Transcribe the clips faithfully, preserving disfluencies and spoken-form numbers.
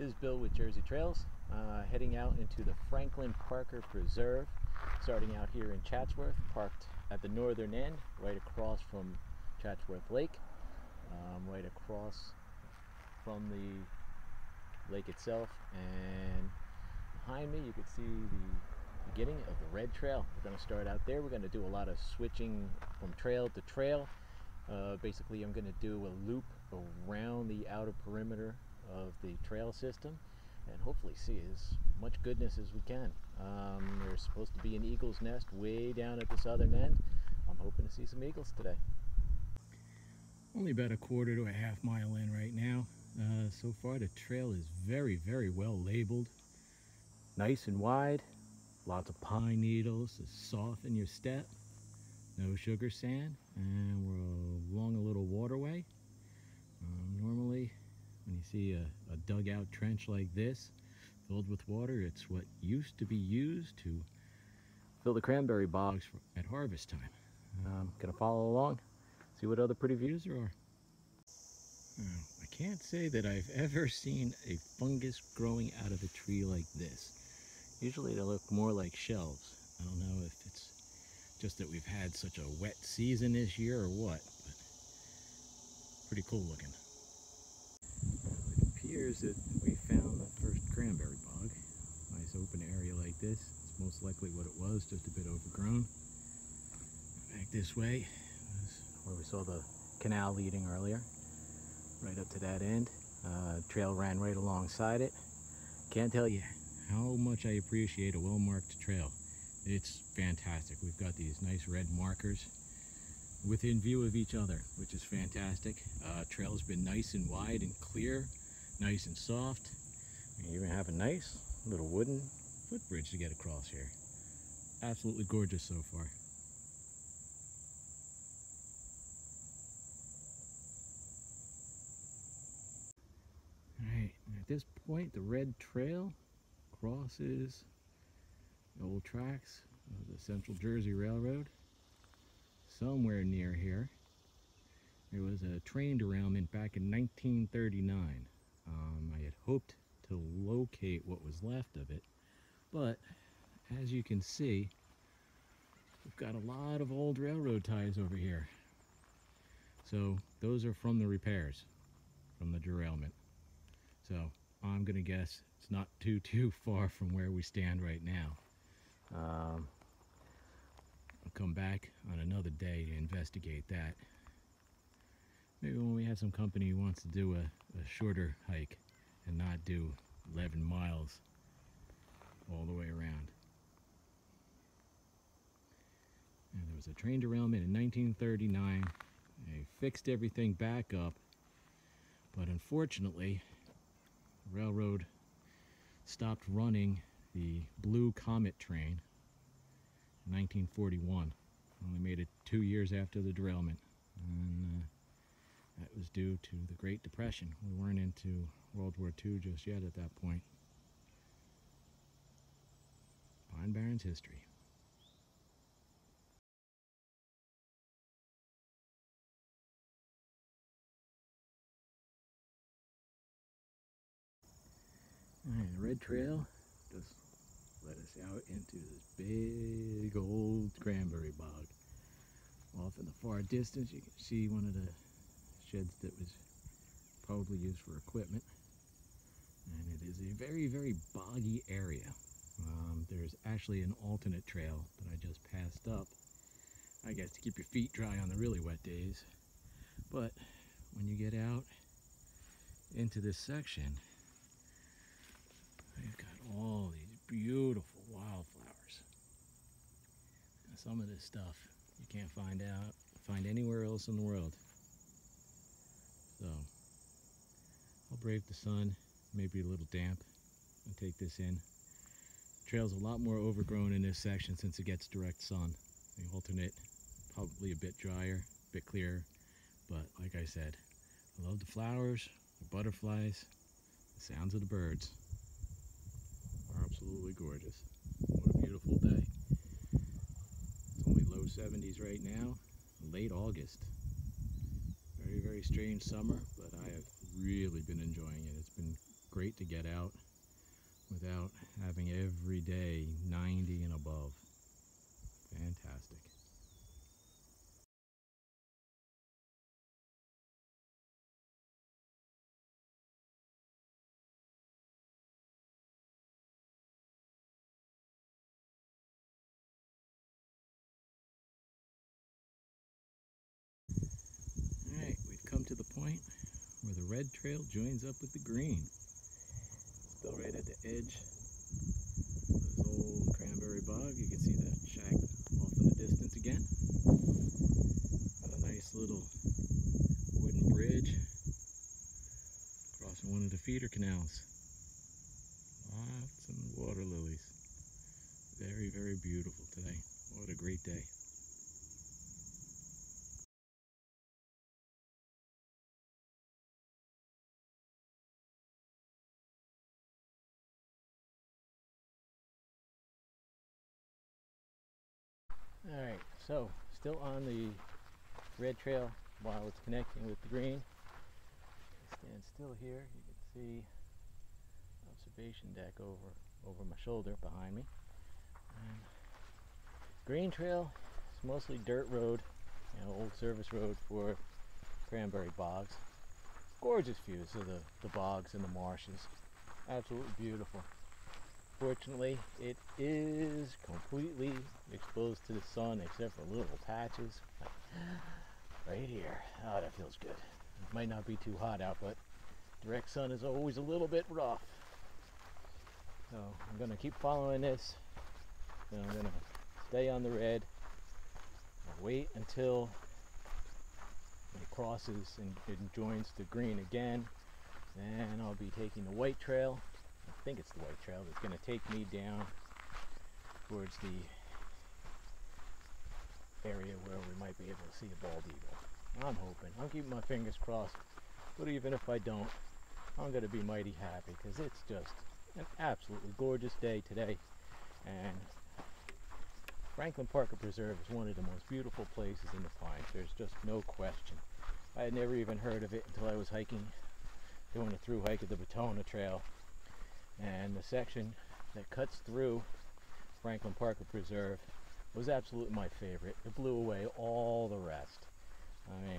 This is Bill with Jersey Trails, uh, heading out into the Franklin Parker Preserve, starting out here in Chatsworth, parked at the northern end, right across from Chatsworth Lake, um, right across from the lake itself, and behind me you can see the beginning of the Red Trail. We're going to start out there. We're going to do a lot of switching from trail to trail. Uh, basically I'm going to do a loop around the outer perimeter of the trail system and hopefully see as much goodness as we can. Um, there's supposed to be an eagle's nest way down at the southern end. I'm hoping to see some eagles today. Only about a quarter to a half mile in right now. Uh, so far the trail is very very well labeled. Nice and wide, lots of pine needles to soften your step, no sugar sand, and we're along a little waterway. Um, normally when you see a, a dugout trench like this filled with water, it's what used to be used to fill the cranberry bogs for, at harvest time. I'm gonna follow along, see what other pretty views there are. Oh, I can't say that I've ever seen a fungus growing out of a tree like this. Usually they look more like shelves. I don't know if it's just that we've had such a wet season this year or what, but pretty cool looking. It appears that we found the first cranberry bog. Nice open area like this. It's most likely what it was, just a bit overgrown. Back this way, where we saw the canal leading earlier. Right up to that end. Uh, trail ran right alongside it. Can't tell you how much I appreciate a well-marked trail. It's fantastic. We've got these nice red markers within view of each other, which is fantastic. Uh, trail's been nice and wide and clear. Nice and soft. You even have a nice little wooden footbridge to get across here. Absolutely gorgeous so far. Alright, at this point the Red Trail crosses the old tracks of the Central Jersey Railroad. Somewhere near here there was a train derailment back in nineteen thirty-nine. Um, I had hoped to locate what was left of it, but as you can see, we've got a lot of old railroad ties over here. So those are from the repairs, from the derailment. So I'm going to guess it's not too, too far from where we stand right now. Um, I'll come back on another day to investigate that. Maybe when we have some company who wants to do a, a shorter hike and not do eleven miles all the way around. And there was a train derailment in nineteen thirty-nine. They fixed everything back up, but unfortunately, the railroad stopped running the Blue Comet train in nineteen forty-one. Only made it two years after the derailment. And, uh, That was due to the Great Depression. We weren't into World War Two just yet at that point. Pine Barrens history. Alright, the Red Trail just led us out into this big old cranberry bog. Off in the far distance you can see one of the sheds that was probably used for equipment, and it is a very very boggy area. Um, there's actually an alternate trail that I just passed up, I guess to keep your feet dry on the really wet days, but when you get out into this section we've got all these beautiful wildflowers, and some of this stuff you can't find out find anywhere else in the world. So, I'll brave the sun, maybe a little damp, and take this in. The trail's a lot more overgrown in this section since it gets direct sun. They alternate, probably a bit drier, a bit clearer, but like I said, I love the flowers, the butterflies, the sounds of the birds. They're absolutely gorgeous. What a beautiful day. It's only low seventies right now, late August. Very, very strange summer, but I have really been enjoying it. It's been great to get out without having every day ninety and above. Fantastic. Alright, we've come to the point where the red trail joins up with the green. Still right at the edge of this old cranberry bog. You can see that shack off in the distance again. Got a nice little wooden bridge crossing one of the feeder canals. Lots and water lilies. Very, very beautiful today. What a great day. Alright, so still on the red trail while it's connecting with the green. Stand still here, you can see observation deck over over my shoulder behind me. And green trail is mostly dirt road, you know, old service road for cranberry bogs. Gorgeous views of the, the bogs and the marshes. Absolutely beautiful. Fortunately, it is completely exposed to the sun except for little patches right here. Oh, that feels good. It might not be too hot out, but direct sun is always a little bit rough. So I'm going to keep following this. Then I'm going to stay on the red. I'll wait until it crosses and it joins the green again. Then I'll be taking the white trail. I think it's the white trail that's going to take me down towards the area where we might be able to see a bald eagle. I'm hoping. I'm keeping my fingers crossed, but even if I don't, I'm going to be mighty happy because it's just an absolutely gorgeous day today, and Franklin Parker Preserve is one of the most beautiful places in the pines. There's just no question. I had never even heard of it until I was hiking, doing a through hike of the Batona Trail. And the section that cuts through Franklin Parker Preserve was absolutely my favorite. It blew away all the rest. I mean,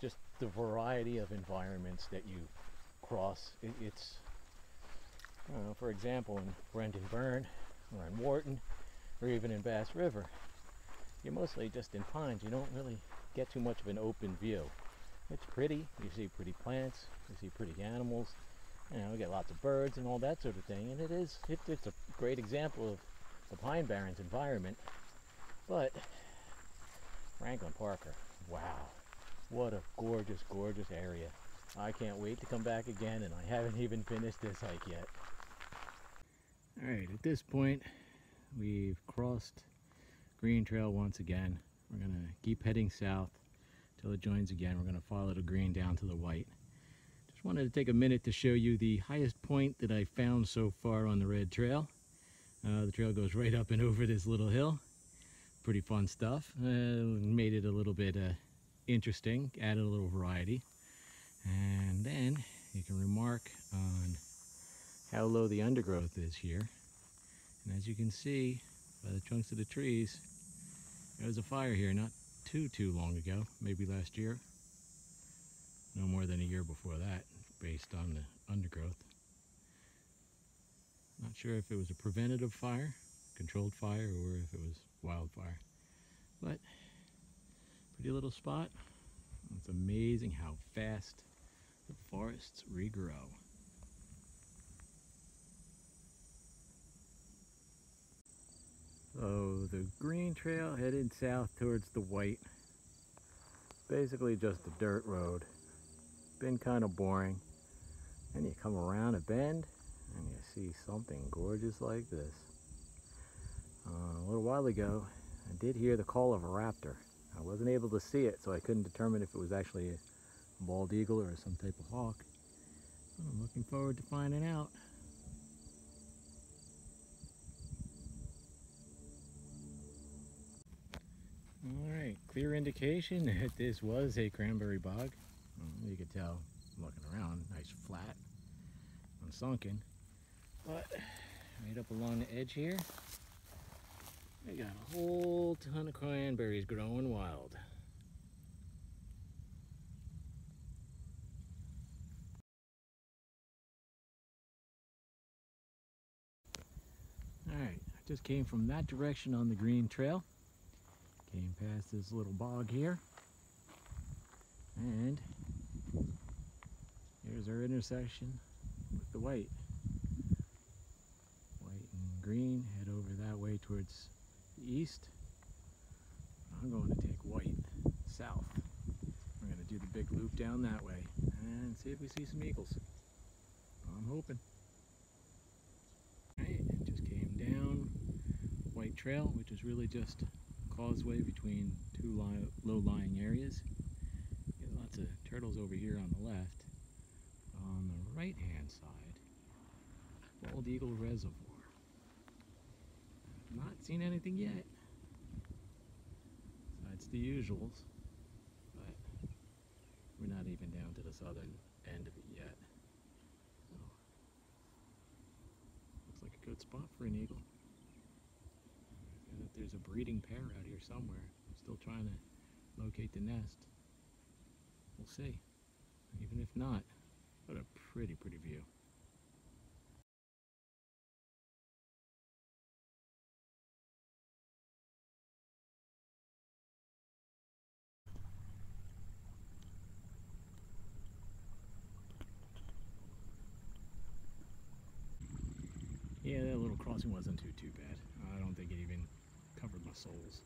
just the variety of environments that you cross. It, it's, I don't know, for example, in Brendan Byrne, or in Wharton, or even in Bass River, you're mostly just in pines. You don't really get too much of an open view. It's pretty. You see pretty plants. You see pretty animals. You know, we get lots of birds and all that sort of thing, and it is, it, it's a great example of the Pine Barrens environment, but Franklin Parker, wow, what a gorgeous, gorgeous area. I can't wait to come back again, and I haven't even finished this hike yet. Alright, at this point, we've crossed Green Trail once again. We're going to keep heading south till it joins again. We're going to follow the green down to the white. Just wanted to take a minute to show you the highest point that I found so far on the red trail. Uh, the trail goes right up and over this little hill. Pretty fun stuff. Uh, made it a little bit uh, interesting, added a little variety. And then you can remark on how low the undergrowth is here. And as you can see by the trunks of the trees, there was a fire here not too, too long ago, maybe last year. No more than a year before that, based on the undergrowth. Not sure if it was a preventative fire, controlled fire, or if it was wildfire. But, pretty little spot. It's amazing how fast the forests regrow. So, the green trail headed south towards the white. Basically just a dirt road. Been kind of boring, and you come around a bend and you see something gorgeous like this. Uh, a little while ago I did hear the call of a raptor. I wasn't able to see it, so I couldn't determine if it was actually a bald eagle or some type of hawk. I'm looking forward to finding out. Alright, clear indication that this was a cranberry bog. You could tell, I'm looking around, nice flat. gotten sunken, but right up along the edge here, we got a whole ton of cranberries growing wild. Alright, I just came from that direction on the green trail. Came past this little bog here. And here's our intersection with the white. White and green head over that way towards the east. I'm going to take white south. We're going to do the big loop down that way and see if we see some eagles. I'm hoping. Alright, it just came down White Trail, which is really just a causeway between two low-lying areas. Get lots of turtles over here on the left. On the right-hand side, Bald Eagle Reservoir. I've not seen anything yet. That's the usuals, but we're not even down to the southern end of it yet. So, looks like a good spot for an eagle. I know that there's a breeding pair out here somewhere. I'm still trying to locate the nest. We'll see. Even if not, what a pretty, pretty view. Yeah, that little crossing wasn't too, too bad. I don't think it even covered my soles.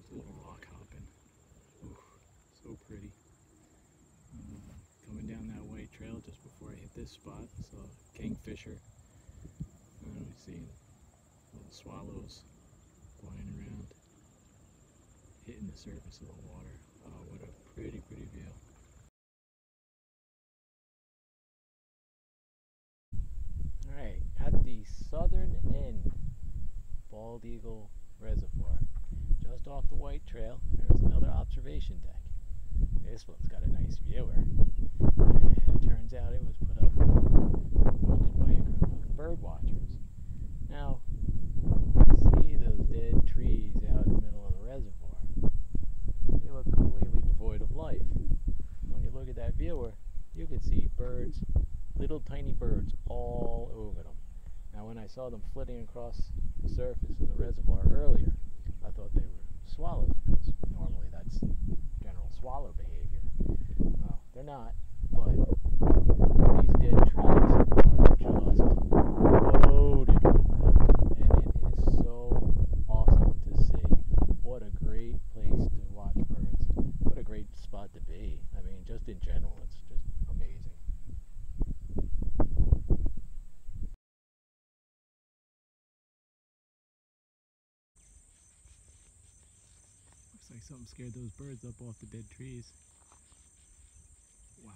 Just a little rock hopping. Ooh, so pretty. Um, Coming down that white trail just before I hit this spot, I saw a kingfisher. I'm seeing little swallows flying around, hitting the surface of the water. Oh, what a pretty, pretty view. Alright, at the southern end, Bald Eagle Reservoir. Just off the white trail, there's another observation deck. This one's got a nice viewer. And it turns out it was put up funded by a group of bird watchers. Now, see those dead trees out in the middle of the reservoir? They look completely devoid of life. When you look at that viewer, you can see birds, little tiny birds all over them. Now, when I saw them flitting across the surface of the reservoir earlier, I thought they were swallows, because normally that's general swallow behavior. Well, they're not, but these dead trees are just loaded with them, and it is so awesome to see. What a great place to watch birds. What a great spot to be. I mean, just in general, it's just amazing. Like something scared those birds up off the dead trees. Wow.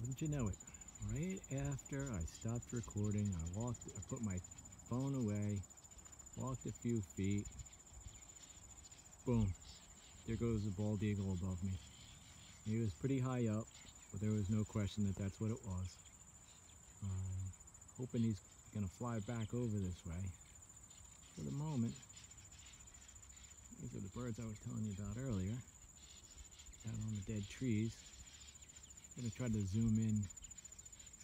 Wouldn't you know it? Right after I stopped recording, I walked, I put my phone away, walked a few feet, boom. There goes the bald eagle above me. He was pretty high up, but there was no question that that's what it was. Um, hoping he's gonna fly back over this way. For the moment, these are the birds I was telling you about earlier, down on the dead trees. I'm gonna try to zoom in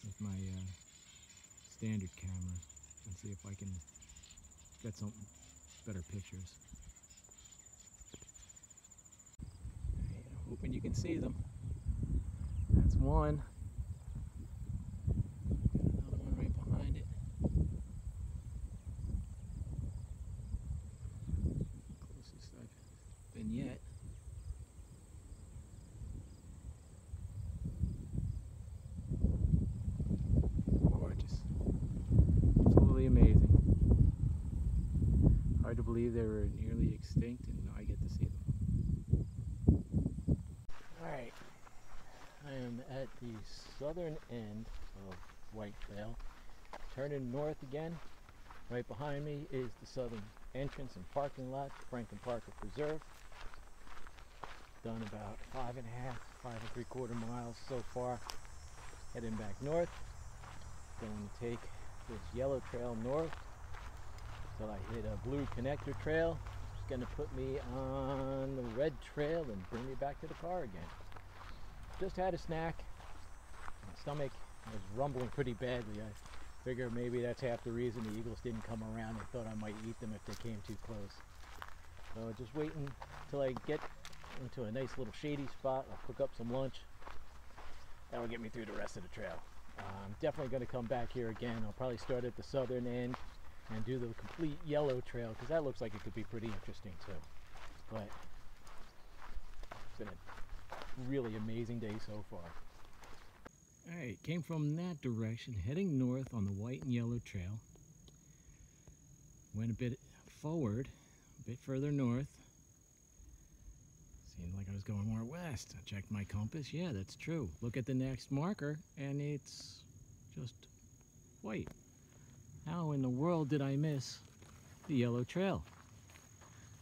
with my uh, standard camera and see if I can get some better pictures. Hoping you can see them. That's one. Got another one right behind it. Closest I've been yet. Gorgeous. Absolutely amazing. Hard to believe they were nearly extinct and now I get to see them. Alright, I am at the southern end of White Trail, Turning north again, right behind me is the southern entrance and parking lot, Franklin Parker Preserve. Done about five and a half, five and three quarter miles so far. Heading back north. Going to take this yellow trail north until I hit a blue connector trail. It's going to put me on the red trail and bring me back to the car again. Just had a snack. My stomach was rumbling pretty badly. I figure maybe that's half the reason the eagles didn't come around. They thought I might eat them if they came too close. So just waiting until I get into a nice little shady spot. I'll cook up some lunch. That will get me through the rest of the trail. Uh, I'm definitely going to come back here again. I'll probably start at the southern end and do the complete yellow trail, because that looks like it could be pretty interesting too. But it's been a really amazing day so far. All right, came from that direction, heading north on the white and yellow trail. Went a bit forward, a bit further north. Seemed like I was going more west. I checked my compass. Yeah, that's true. Look at the next marker, and it's just white. How in the world did I miss the yellow trail?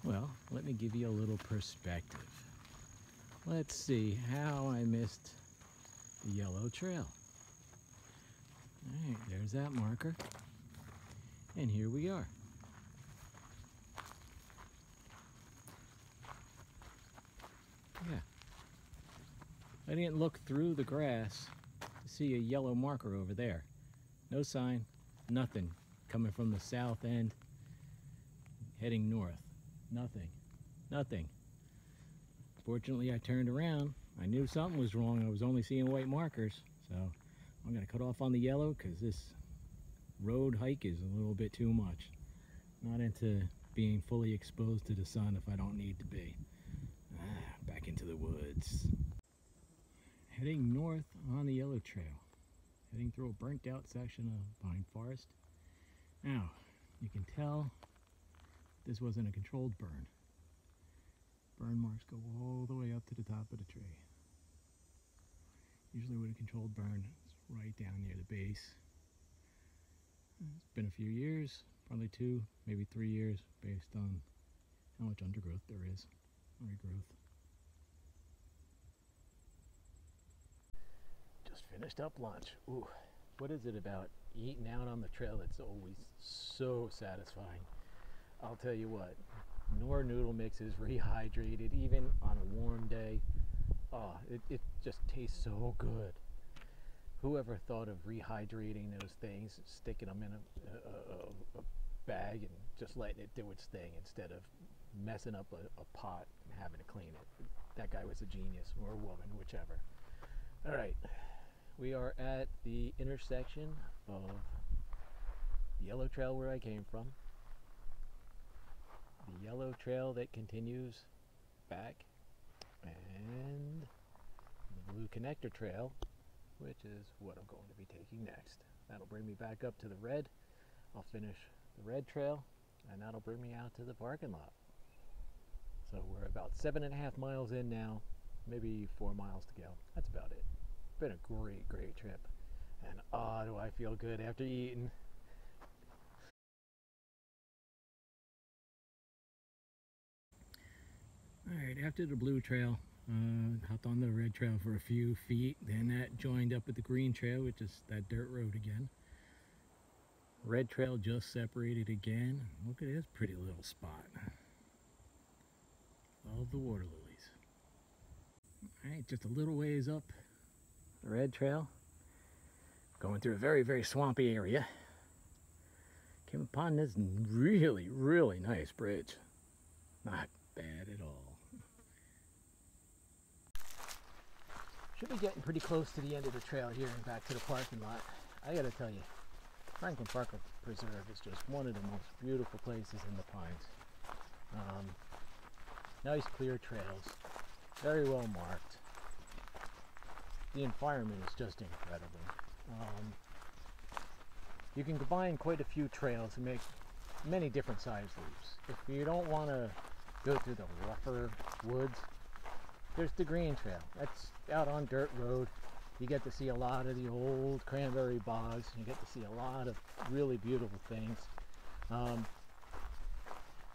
Well, let me give you a little perspective. Let's see how I missed the yellow trail. All right, there's that marker. And here we are. Yeah. I didn't look through the grass to see a yellow marker over there. No sign, nothing. Coming from the south end, heading north. Nothing. Nothing. Fortunately, I turned around. I knew something was wrong. I was only seeing white markers. So I'm going to cut off on the yellow because this road hike is a little bit too much. Not into being fully exposed to the sun if I don't need to be. Ah, back into the woods. Heading north on the yellow trail. Heading through a burnt out section of pine forest. Now, you can tell this wasn't a controlled burn. Burn marks go all the way up to the top of the tree. Usually with a controlled burn, it's right down near the base. It's been a few years, probably two, maybe three years, based on how much undergrowth there is. Regrowth. Just finished up lunch. Ooh, what is it about eating out on the trail that's always so satisfying? I'll tell you what, Knorr noodle mix is rehydrated, even on a warm day. Oh, it, it just tastes so good. Whoever thought of rehydrating those things, sticking them in a, a, a bag and just letting it do its thing instead of messing up a, a pot and having to clean it. That guy was a genius, or a woman, whichever. All right, we are at the intersection of the yellow trail where I came from, the yellow trail that continues back, and the blue connector trail, which is what I'm going to be taking next. That'll bring me back up to the red. I'll finish the red trail, and that'll bring me out to the parking lot. So we're about seven and a half miles in now, maybe four miles to go. That's about it. Been a great, great trip. And oh, do I feel good after eating. All right, after the blue trail, uh, hopped on the red trail for a few feet. Then that joined up with the green trail, which is that dirt road again. Red trail just separated again. Look at this pretty little spot. Love the water lilies. All right, just a little ways up the red trail, going through a very, very swampy area. Came upon this really, really nice bridge. Not bad at all. Should be getting pretty close to the end of the trail here and back to the parking lot. I gotta tell you, Franklin Parker Preserve is just one of the most beautiful places in the pines. Um, Nice clear trails, very well marked. The environment is just incredible. Um, you can combine quite a few trails and make many different size loops. If you don't want to go through the rougher woods, there's the green trail. That's out on dirt road. you get to see a lot of the old cranberry bogs. You get to see a lot of really beautiful things. Um,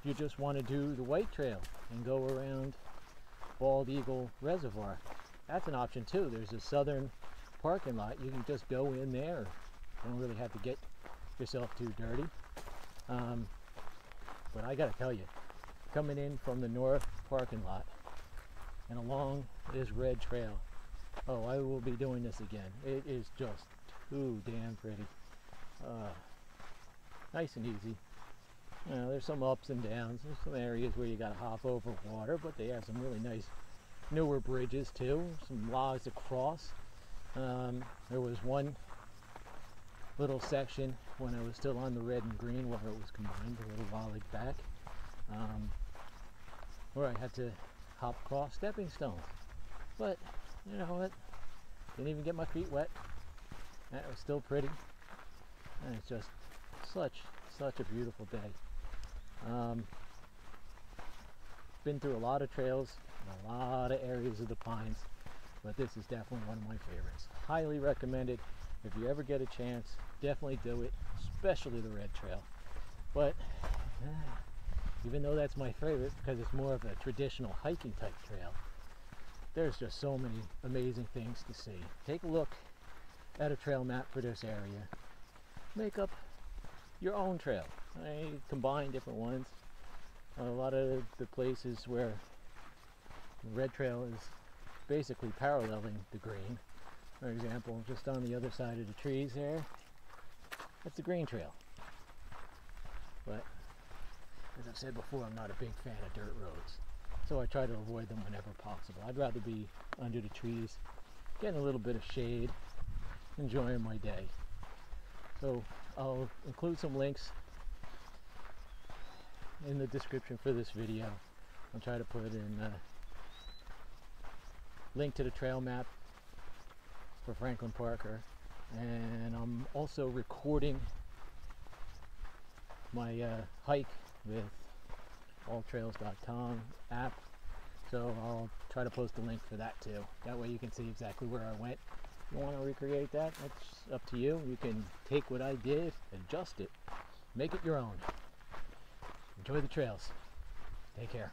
if you just want to do the White Trail and go around Bald Eagle Reservoir, that's an option too. There's a southern parking lot. You can just go in there. You don't really have to get yourself too dirty. Um, but I gotta tell you, coming in from the north parking lot and along this Red Trail, oh, I will be doing this again. It is just too damn pretty. Uh, nice and easy. You know, there's some ups and downs. There's some areas where you gotta hop over water, but they have some really nice newer bridges too, some logs to cross. Um, there was one little section when I was still on the red and green, where it was combined a little while back, um, where I had to hop across stepping stones. But you know what? Didn't even get my feet wet. That was still pretty. And it's just such, such a beautiful day. Um, been through a lot of trails, a lot of areas of the pines, but this is definitely one of my favorites. Highly recommended. If you ever get a chance, definitely do it, especially the Red Trail. But uh, even though that's my favorite because it's more of a traditional hiking type trail, there's just so many amazing things to see. Take a look at a trail map for this area. Make up your own trail. I combine different ones. A lot of the places where the Red Trail is basically paralleling the green. For example, just on the other side of the trees there, that's the green trail. But as I've said before, I'm not a big fan of dirt roads, so I try to avoid them whenever possible. I'd rather be under the trees, getting a little bit of shade, enjoying my day. So I'll include some links in the description for this video. I'll try to put in a link to the trail map for Franklin Parker, and I'm also recording my uh, hike with all trails dot com app, so I'll try to post a link for that too. That way you can see exactly where I went. If you want to recreate that, that's up to you. You can take what I did, adjust it, make it your own. Enjoy the trails. Take care.